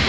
そ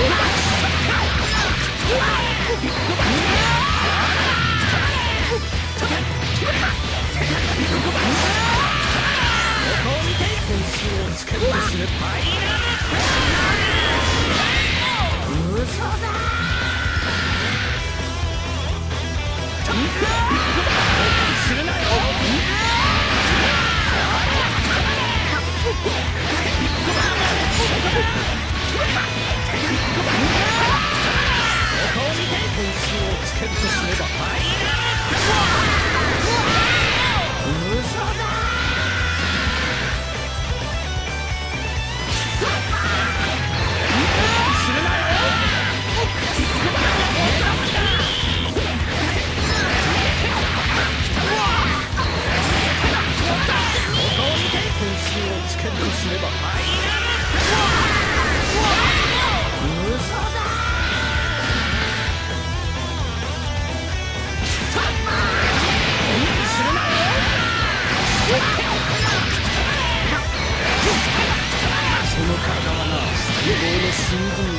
の体はな、死亡の寸前ま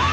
で。